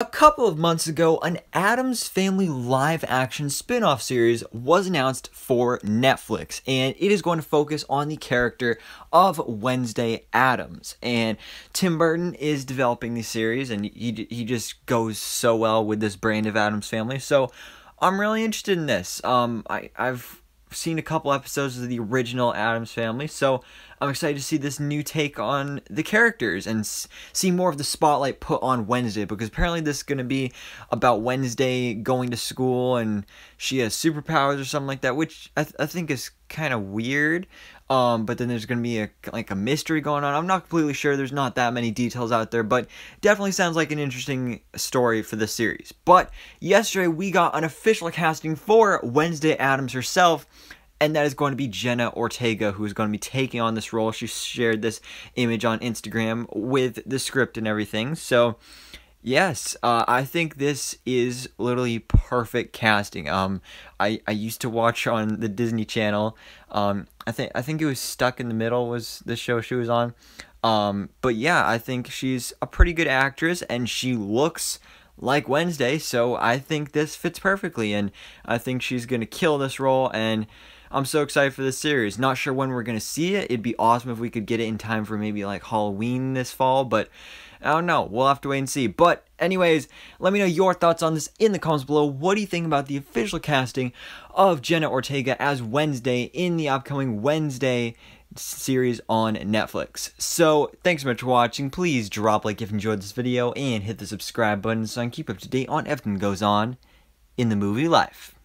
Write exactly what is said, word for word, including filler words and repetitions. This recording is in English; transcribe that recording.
A couple of months ago, an Addams Family live-action spin-off series was announced for Netflix, and it is going to focus on the character of Wednesday Addams. And Tim Burton is developing the series, and he, he just goes so well with this brand of Addams Family, so I'm really interested in this. Um, I, I've seen a couple episodes of the original Addams Family, so I'm excited to see this new take on the characters and s see more of the spotlight put on Wednesday, because apparently this is going to be about Wednesday going to school and she has superpowers or something like that, which I, th I think is kind of weird. Um, but then there's going to be a, like a mystery going on. I'm not completely sure. There's not that many details out there, but definitely sounds like an interesting story for this series. But yesterday we got an official casting for Wednesday Addams herself, and that is going to be Jenna Ortega, who is going to be taking on this role. She shared this image on Instagram with the script and everything. So yes, uh, I think this is literally perfect casting. Um, I, I used to watch on the Disney Channel. Um, I think I think it was Stuck in the Middle was the show she was on. Um, but yeah, I think she's a pretty good actress, and she looks like Wednesday, so I think this fits perfectly, and I think she's gonna kill this role, and I'm so excited for this series. Not sure when we're going to see it. It'd be awesome if we could get it in time for maybe like Halloween this fall, but I don't know. We'll have to wait and see. But anyways, let me know your thoughts on this in the comments below. What do you think about the official casting of Jenna Ortega as Wednesday in the upcoming Wednesday series on Netflix? So thanks so much for watching. Please drop a like if you enjoyed this video and hit the subscribe button so I can keep up to date on everything that goes on in the movie life.